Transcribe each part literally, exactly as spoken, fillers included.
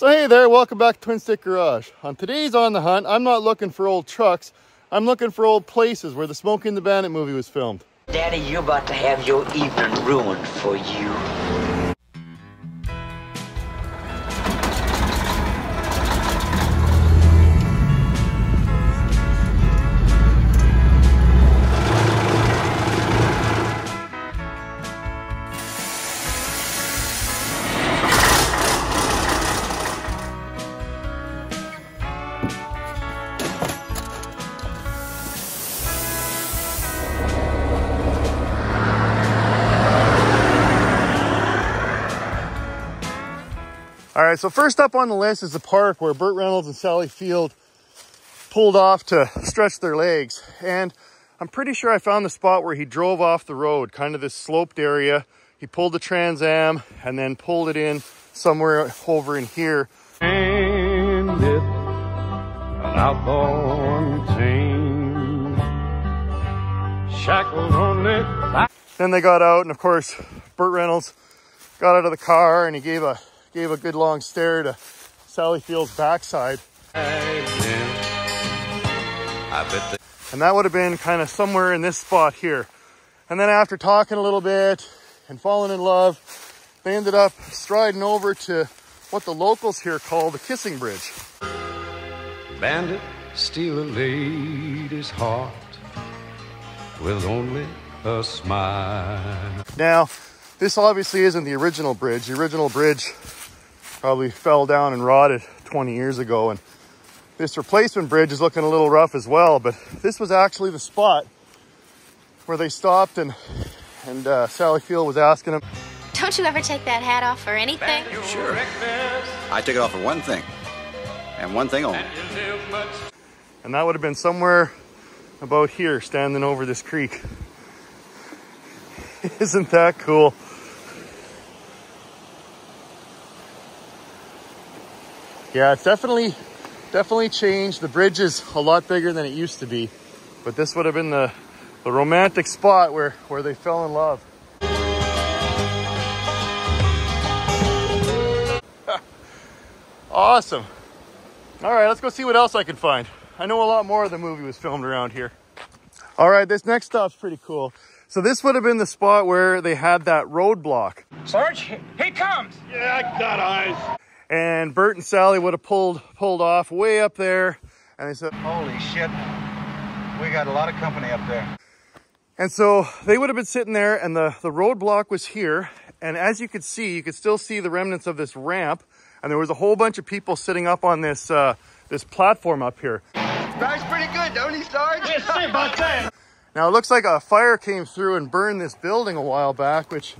So hey there, welcome back to Twin Stick Garage. On today's On the Hunt, I'm not looking for old trucks, I'm looking for old places where the Smokey and the Bandit movie was filmed. Daddy, you're about to have your evening ruined for you. All right, so first up on the list is the park where Burt Reynolds and Sally Field pulled off to stretch their legs. And I'm pretty sure I found the spot where he drove off the road, kind of this sloped area. He pulled the Trans Am and then pulled it in somewhere over in here. And it, an outborn team, shackled only by. Then they got out, and of course, Burt Reynolds got out of the car and he gave a gave a good long stare to Sally Field's backside. I bet that and that would have been kind of somewhere in this spot here. And then after talking a little bit and falling in love, they ended up striding over to what the locals here call the Kissing Bridge. Bandit steal a lady's heart with only a smile. Now, this obviously isn't the original bridge. The original bridge probably fell down and rotted twenty years ago, and this replacement bridge is looking a little rough as well, but this was actually the spot where they stopped and and uh, Sally Field was asking him, "Don't you ever take that hat off for anything?" Sure. I took it off for one thing, and one thing only. And that would have been somewhere about here, standing over this creek. Isn't that cool? Yeah, it's definitely, definitely changed. The bridge is a lot bigger than it used to be, but this would have been the, the romantic spot where, where they fell in love. Awesome. All right, let's go see what else I can find. I know a lot more of the movie was filmed around here. All right, this next stop's pretty cool. So this would have been the spot where they had that roadblock. Sarge, he comes! Yeah, I got eyes. And Bert and Sally would have pulled pulled off way up there, and they said, "Holy shit, we got a lot of company up there." And so they would have been sitting there, and the, the roadblock was here, and as you could see, you could still see the remnants of this ramp, and there was a whole bunch of people sitting up on this, uh, this platform up here. That's pretty good, don't he, Sarge? Yes, see about that. Now it looks like a fire came through and burned this building a while back, which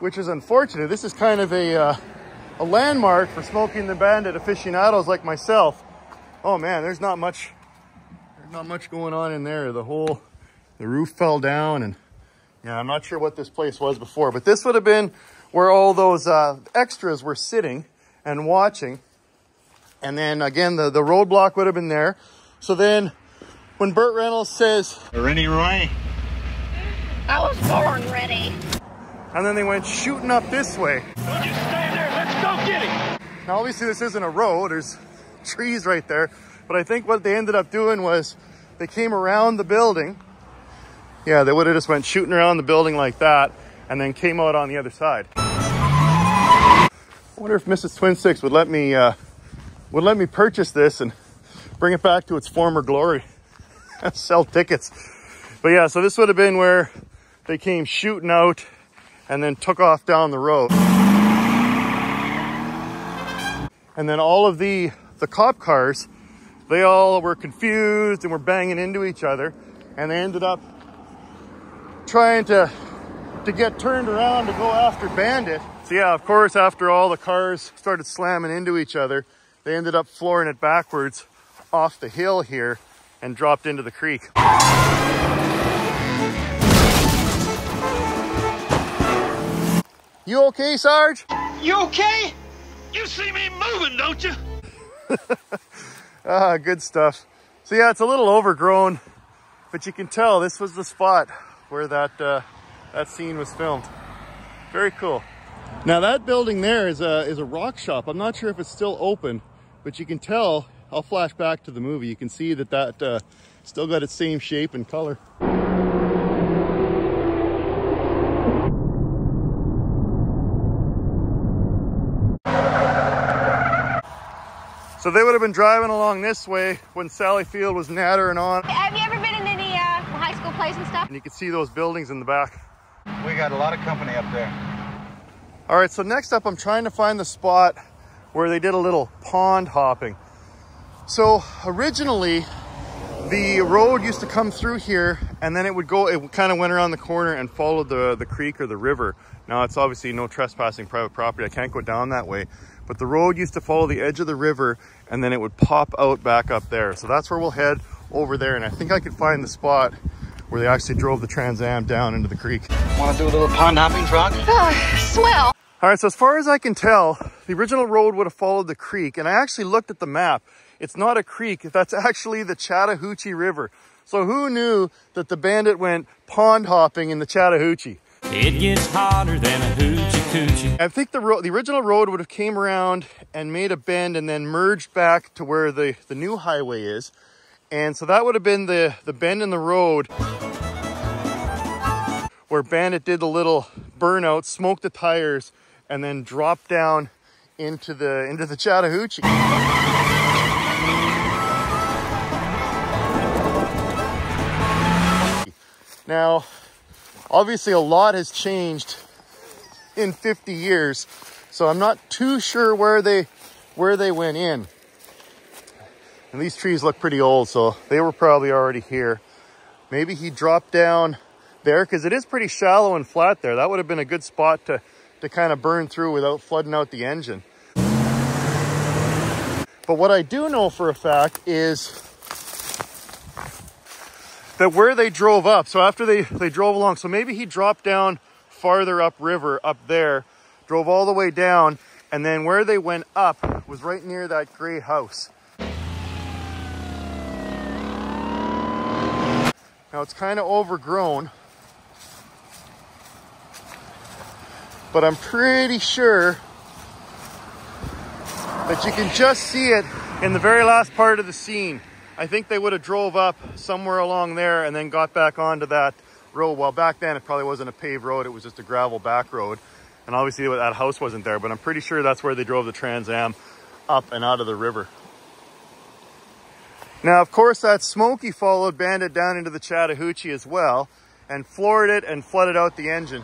which is unfortunate. This is kind of a, uh, a landmark for Smokey and the Bandit aficionados like myself. Oh man, there's not much there's not much going on in there. The whole, the roof fell down, and yeah, I'm not sure what this place was before, but this would have been where all those uh, extras were sitting and watching. And then again, the, the roadblock would have been there. So then, when Burt Reynolds says, "Ready, Roy?" I was born ready. And then they went shooting up this way. Would you stay there? Let's go get him. Now, obviously, this isn't a road. There's trees right there. But I think what they ended up doing was they came around the building. Yeah, they would have just went shooting around the building like that and then came out on the other side. I wonder if Missus TwinSticks would let me, uh, would let me purchase this and bring it back to its former glory. Sell tickets. But yeah, so this would have been where they came shooting out and then took off down the road. And then all of the the cop cars, they all were confused and were banging into each other, and they ended up trying to to get turned around to go after Bandit. So yeah, of course, after all the cars started slamming into each other, they ended up flooring it backwards off the hill here and dropped into the creek. You okay, Sarge? You okay? You see me moving, don't you? Ah, good stuff. So yeah, it's a little overgrown, but you can tell this was the spot where that, uh, that scene was filmed. Very cool. Now that building there is a, is a rock shop. I'm not sure if it's still open, but you can tell, I'll flash back to the movie. You can see that that uh, still got its same shape and color. So they would have been driving along this way when Sally Field was nattering on. Have you ever been in any uh, high school plays and stuff? And you can see those buildings in the back. We got a lot of company up there. All right, so next up, I'm trying to find the spot where they did a little pond hopping. So originally, the road used to come through here, and then it would go, it kind of went around the corner and followed the, the creek or the river. Now, it's obviously no trespassing private property. I can't go down that way. But the road used to follow the edge of the river, and then it would pop out back up there. So that's where we'll head over there, and I think I could find the spot where they actually drove the Trans Am down into the creek. Want to do a little pond hopping, Frog? Oh, swell. All right, so as far as I can tell, the original road would have followed the creek, and I actually looked at the map. It's not a creek, that's actually the Chattahoochee River. So who knew that the bandit went pond hopping in the Chattahoochee? It gets hotter than a hoochie-coochie. I think the, ro the original road would have came around and made a bend and then merged back to where the, the new highway is. And so that would have been the, the bend in the road where Bandit did the little burnout, smoked the tires, and then dropped down into the, into the Chattahoochee. Now, obviously a lot has changed in fifty years, so I'm not too sure where they where they went in. And these trees look pretty old, so they were probably already here. Maybe he dropped down there, because it is pretty shallow and flat there. That would have been a good spot to, to kind of burn through without flooding out the engine. But what I do know for a fact is that where they drove up, so after they, they drove along, so maybe he dropped down farther up river, up there, drove all the way down, and then where they went up was right near that gray house. Now it's kind of overgrown, but I'm pretty sure that you can just see it in the very last part of the scene. I think they would have drove up somewhere along there and then got back onto that road. Well, back then it probably wasn't a paved road. It was just a gravel back road. And obviously that house wasn't there, but I'm pretty sure that's where they drove the Trans Am up and out of the river. Now, of course, that Smokey followed Bandit down into the Chattahoochee as well and floored it and flooded out the engine.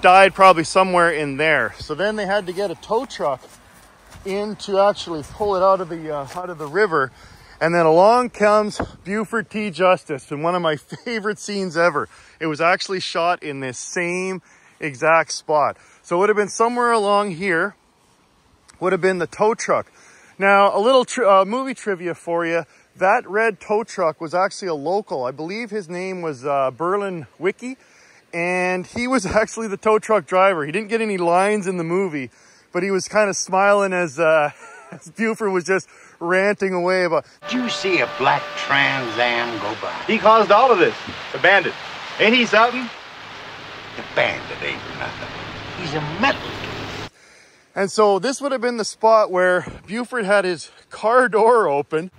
Died probably somewhere in there. So then they had to get a tow truck in to actually pull it out of the uh, out of the river, and then along comes Buford T. Justice in one of my favorite scenes ever. It was actually shot in this same exact spot, so it would have been somewhere along here. Would have been the tow truck. Now a little tr uh, movie trivia for you: that red tow truck was actually a local. I believe his name was uh, Berlin Wicke, and he was actually the tow truck driver. He didn't get any lines in the movie, but he was kind of smiling as, uh, as Buford was just ranting away about, "Did you see a black Trans Am go by? He caused all of this, the bandit. Ain't he something? The bandit ain't nothing. He's a metal." And so this would have been the spot where Buford had his car door open.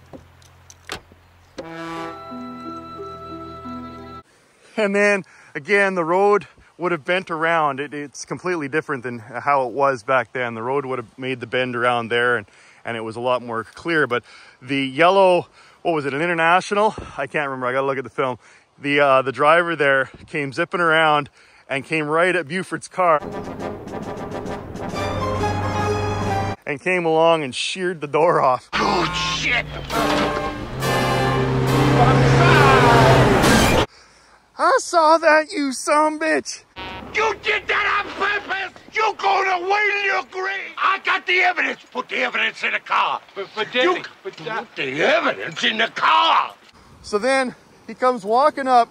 And then, again, the road would have bent around. It, it's completely different than how it was back then. The road would have made the bend around there, and, and it was a lot more clear. But the yellow, what was it, an International? I can't remember. I got to look at the film. The, uh, the driver there came zipping around and came right at Buford's car and came along and sheared the door off. Oh, shit! I saw that, you sumbitch! You did that on purpose! You're going to wait in your grave! I got the evidence! Put the evidence in the car! But, but, Daddy, you, but that... Put the evidence in the car! So then, he comes walking up,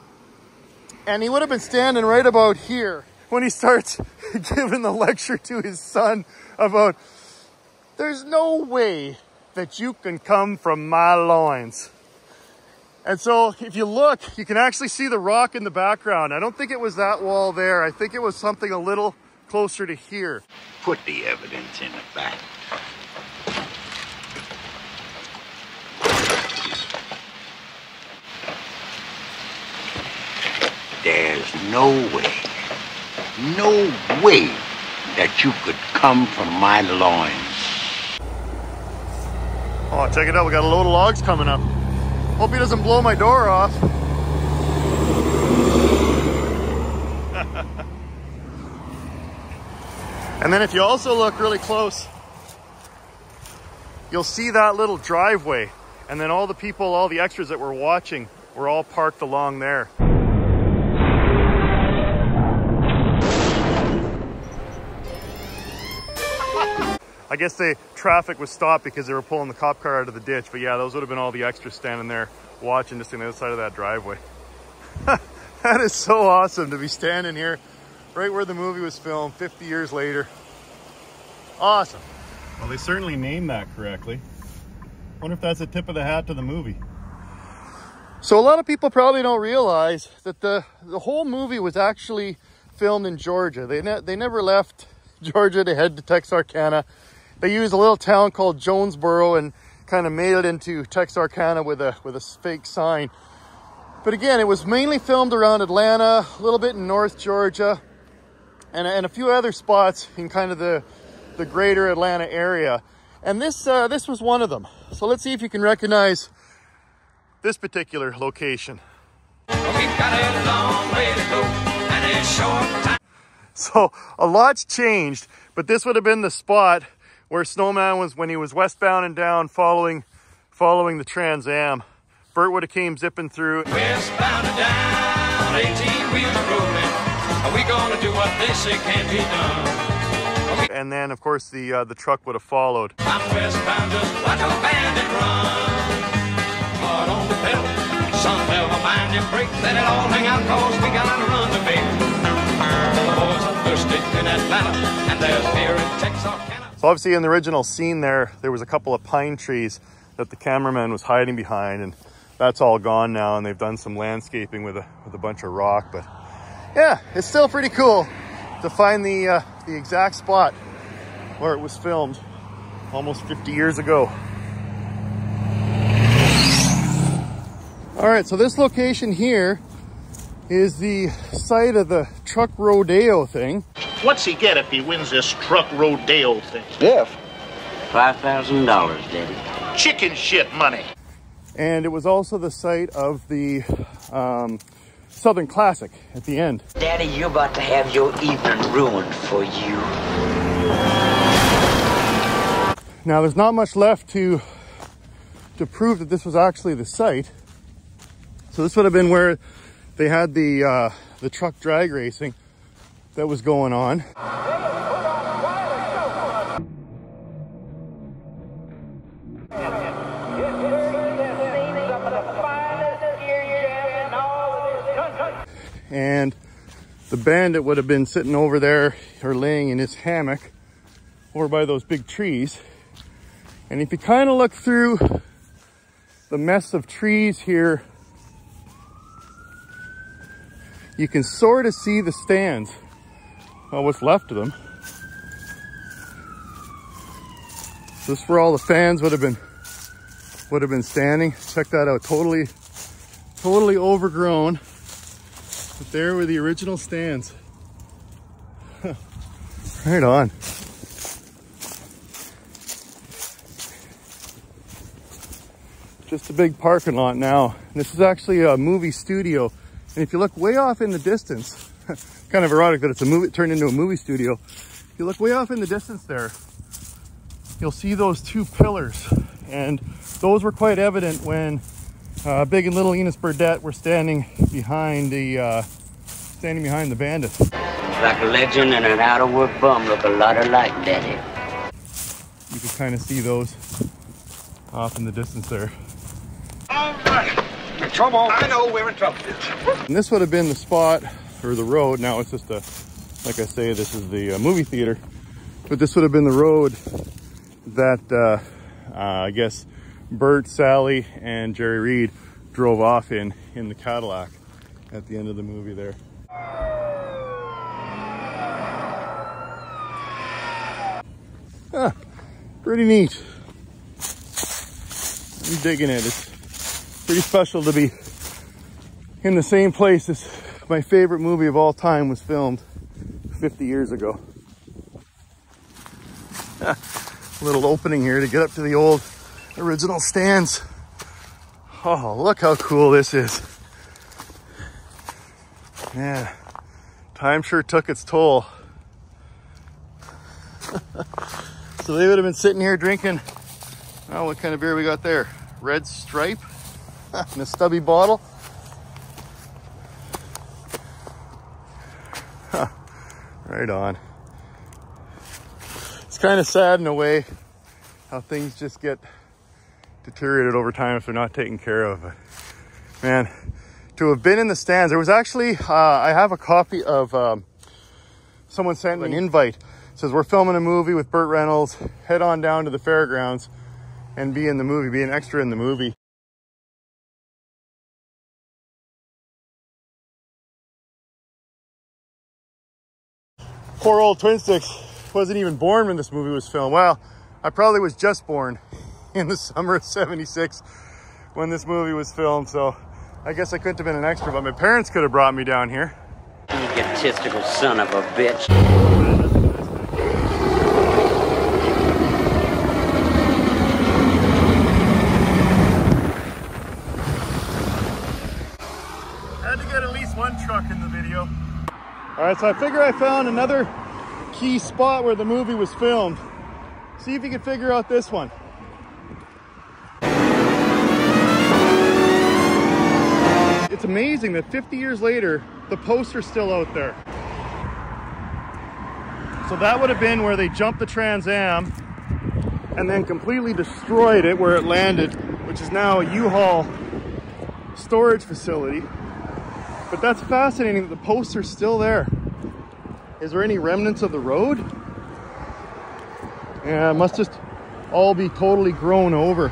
and he would have been standing right about here when he starts giving the lecture to his son about, "There's no way that you can come from my loins." And so if you look, you can actually see the rock in the background. I don't think it was that wall there. I think it was something a little closer to here. Put the evidence in the back. There's no way, no way that you could come from my loins. Oh, check it out. We got a load of logs coming up. Hope he doesn't blow my door off. And then if you also look really close, you'll see that little driveway. And then all the people, all the extras that were watching were all parked along there. I guess the traffic was stopped because they were pulling the cop car out of the ditch. But yeah, those would have been all the extras standing there watching just on the other side of that driveway. That is so awesome to be standing here right where the movie was filmed fifty years later. Awesome. Well, they certainly named that correctly. Wonder if that's a tip of the hat to the movie. So a lot of people probably don't realize that the, the whole movie was actually filmed in Georgia. They, ne they never left Georgia to head to Texarkana. They used a little town called Jonesboro and kind of made it into Texarkana with a with a fake sign. But again, it was mainly filmed around Atlanta, a little bit in North Georgia, and, and a few other spots in kind of the, the greater Atlanta area. And this, uh, this was one of them. So let's see if you can recognize this particular location. Well, we've got a long way to go and a short time. So a lot's changed, but this would have been the spot where Snowman was when he was westbound and down following following the Trans Am. Burt would have came zipping through. Westbound and down, eighteen wheels rolling. Are we gonna do what they say can't be done? And then of course the uh, the truck would have followed. I'm westbound, just watch a bandit run. Hard on the pedal, some bell behind your brake. Let it all hang out, cause we gotta run the big. The boys are thirsty in Atlanta, and there's beer in Texarkana. So obviously in the original scene there, there was a couple of pine trees that the cameraman was hiding behind, and that's all gone now, and they've done some landscaping with a, with a bunch of rock. But yeah, it's still pretty cool to find the, uh, the exact spot where it was filmed almost fifty years ago. All right, so this location here is the site of the truck rodeo thing. What's he get if he wins this truck rodeo thing? Yeah. five thousand dollars, Daddy. Chicken shit money. And it was also the site of the um, Southern Classic at the end. Daddy, you're about to have your evening ruined for you. Now, there's not much left to, to prove that this was actually the site. So this would have been where they had the, uh, the truck drag racing that was going on. And the bandit would have been sitting over there or laying in his hammock over by those big trees. And if you kind of look through the mess of trees here, you can sort of see the stands. Well, what's left of them. This is where all the fans would have been would have been standing. Check that out. Totally, totally overgrown. But there were the original stands. Right on. Just a big parking lot now. This is actually a movie studio. And if you look way off in the distance, kind of ironic that it's a movie, it turned into a movie studio. If you look way off in the distance there, you'll see those two pillars. And those were quite evident when uh, Big and Little Enos Burdette were standing behind the, uh, standing behind the bandit. Like a legend and an out-of-work bum look a lot alike, Daddy. You can kind of see those off in the distance there. All right, we're in trouble. I know we're in trouble. And this would have been the spot, or the road. Now it's just a, like I say, this is the uh, movie theater, but this would have been the road that uh, uh, I guess Burt, Sally, and Jerry Reed drove off in, in the Cadillac at the end of the movie there. Ah, pretty neat. I'm digging it. It's pretty special to be in the same place as my favorite movie of all time was filmed fifty years ago. Ah, a little opening here to get up to the old original stands. Oh, look how cool this is. Man, time sure took its toll. So they would have been sitting here drinking, oh, what kind of beer we got there? Red Stripe in a stubby bottle. Huh, right on. It's kind of sad in a way how things just get deteriorated over time if they're not taken care of. But man, to have been in the stands, there was actually, uh, I have a copy of, um, someone sent me an invite. It says, we're filming a movie with Burt Reynolds, head on down to the fairgrounds and be in the movie, be an extra in the movie. Poor old Twin Sticks wasn't even born when this movie was filmed. Well, I probably was just born in the summer of seventy-six when this movie was filmed, so I guess I couldn't have been an extra, but my parents could have brought me down here. You egotistical son of a bitch. All right, so I figure I found another key spot where the movie was filmed. See if you can figure out this one. It's amazing that fifty years later, the poster's still out there. So that would have been where they jumped the Trans Am and then completely destroyed it where it landed, which is now a U-Haul storage facility. But that's fascinating that the poster's still there. Is there any remnants of the road? Yeah, it must just all be totally grown over.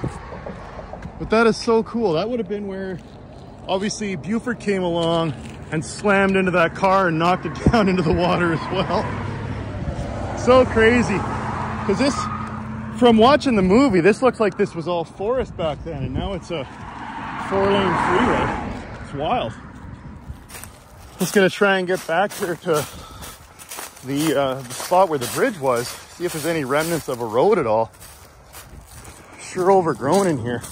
But that is so cool. That would have been where, obviously, Buford came along and slammed into that car and knocked it down into the water as well. So crazy. Because this, from watching the movie, this looks like this was all forest back then. And now it's a four-lane freeway. It's wild. Just gonna try and get back here to the, uh, the spot where the bridge was, see if there's any remnants of a road at all. Sure overgrown in here.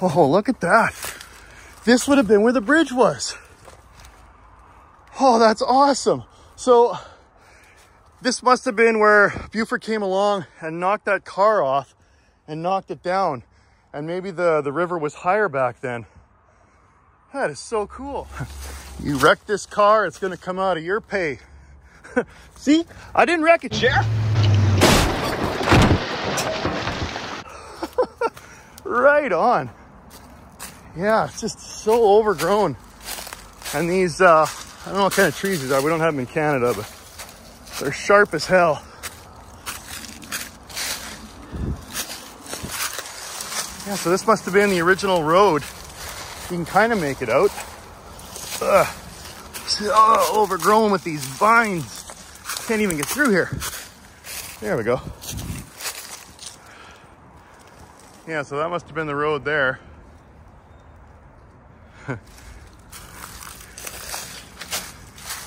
Oh, look at that. This would have been where the bridge was. Oh, that's awesome. So this must have been where Buford came along and knocked that car off and knocked it down. And maybe the, the river was higher back then. That is so cool. You wrecked this car, it's gonna come out of your pay. See, I didn't wreck it, Sheriff. Right on. Yeah, it's just so overgrown. And these, uh, I don't know what kind of trees these are. We don't have them in Canada, but they're sharp as hell. Yeah, so this must have been the original road. You can kind of make it out. Ugh. Oh, overgrown with these vines. Can't even get through here. There we go. Yeah, so that must have been the road there.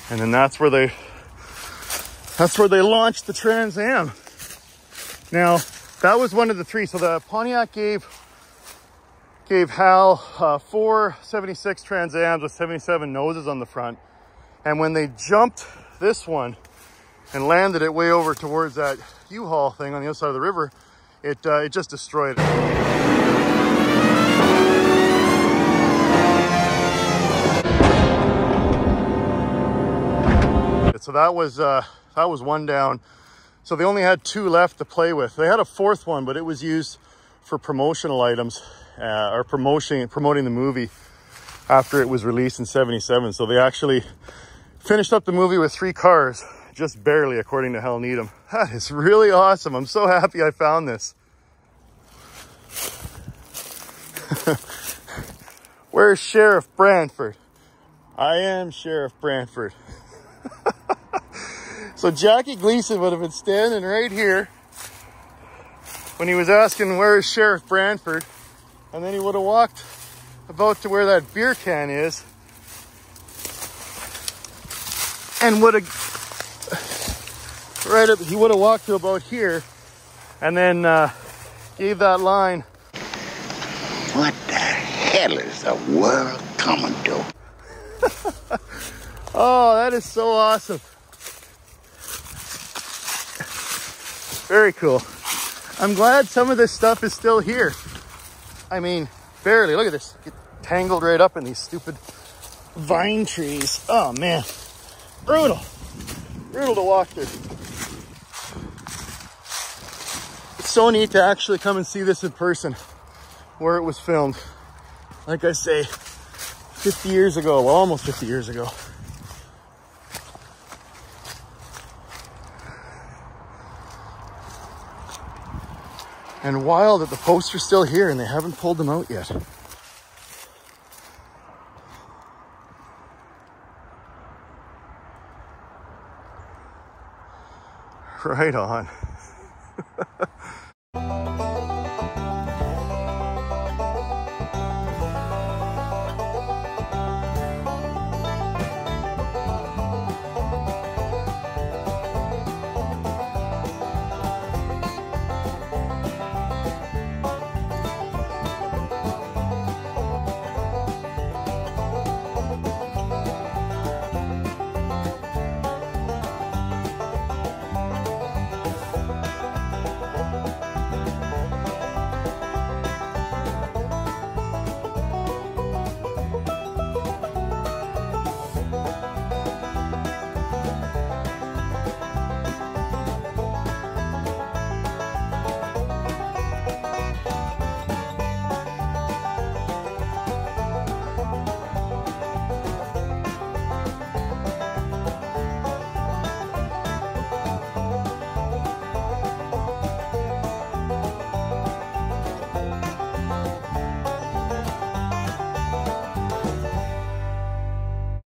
And then that's where they That's where they launched the Trans Am. Now, that was one of the three. So the Pontiac gave gave Hal uh, four seventy-six Trans Ams with seventy-seven noses on the front. And when they jumped this one and landed it way over towards that U-Haul thing on the other side of the river, it, uh, it just destroyed it. So that was uh, that was one down. So they only had two left to play with. They had a fourth one, but it was used for promotional items uh, or promotion, promoting the movie after it was released in seventy-seven. So they actually Finished up the movie with three cars, just barely, according to Helen Needham. That is really awesome. I'm so happy I found this. Where's Sheriff Branford? I am Sheriff Branford. So Jackie Gleason would have been standing right here when he was asking, where's Sheriff Branford? And then he would have walked about to where that beer can is and would have, right up, he would have walked to about here and then uh, gave that line. What the hell is the world coming to? Oh, that is so awesome. Very cool. I'm glad some of this stuff is still here. I mean, barely. Look at this. Get tangled right up in these stupid vine trees. Oh, man. Brutal. Brutal to walk through. It's so neat to actually come and see this in person where it was filmed. Like I say, fifty years ago. Well, almost fifty years ago. And wild that the posts are still here and they haven't pulled them out yet. Right on.